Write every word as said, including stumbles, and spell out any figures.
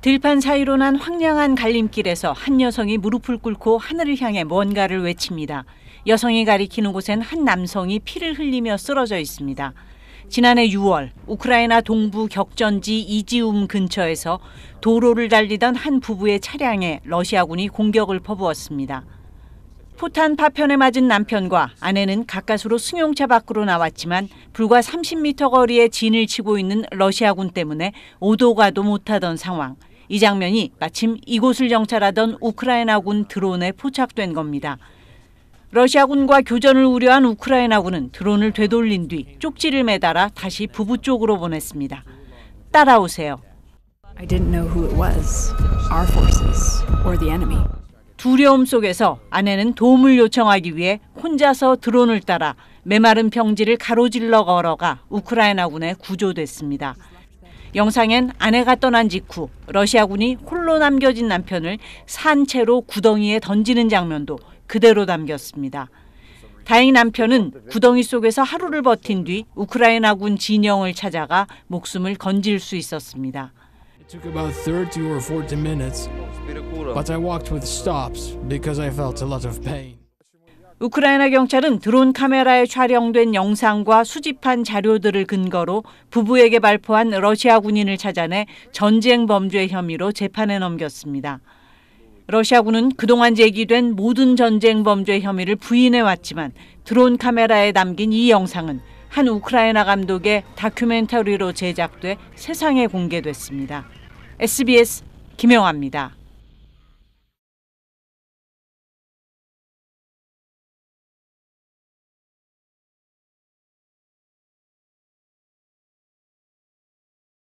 들판 사이로 난 황량한 갈림길에서 한 여성이 무릎을 꿇고 하늘을 향해 뭔가를 외칩니다. 여성이 가리키는 곳엔 한 남성이 피를 흘리며 쓰러져 있습니다. 지난해 유월 우크라이나 동부 격전지 이지움 근처에서 도로를 달리던 한 부부의 차량에 러시아군이 공격을 퍼부었습니다. 포탄 파편에 맞은 남편과 아내는 가까스로 승용차 밖으로 나왔지만 불과 삼십 미터 거리에 진을 치고 있는 러시아군 때문에 오도 가도 못하던 상황. 이 장면이 마침 이곳을 정찰하던 우크라이나군 드론에 포착된 겁니다. 러시아군과 교전을 우려한 우크라이나군은 드론을 되돌린 뒤 쪽지를 매달아 다시 부부 쪽으로 보냈습니다. 따라오세요. I didn't know who it was, our forces or the enemy. 두려움 속에서 아내는 도움을 요청하기 위해 혼자서 드론을 따라 메마른 평지를 가로질러 걸어가 우크라이나군에 구조됐습니다. 영상엔 아내가 떠난 직후 러시아군이 홀로 남겨진 남편을 산 채로 구덩이에 던지는 장면도 그대로 담겼습니다. 다행히 남편은 구덩이 속에서 하루를 버틴 뒤 우크라이나군 진영을 찾아가 목숨을 건질 수 있었습니다. 우크라이나 경찰은 드론 카메라에 촬영된 영상과 수집한 자료들을 근거로 부부에게 발포한 러시아 군인을 찾아내 전쟁 범죄 혐의로 재판에 넘겼습니다. 러시아군은 그동안 제기된 모든 전쟁 범죄 혐의를 부인해왔지만 드론 카메라에 담긴 이 영상은 한 우크라이나 감독의 다큐멘터리로 제작돼 세상에 공개됐습니다. 에스비에스 김영아입니다.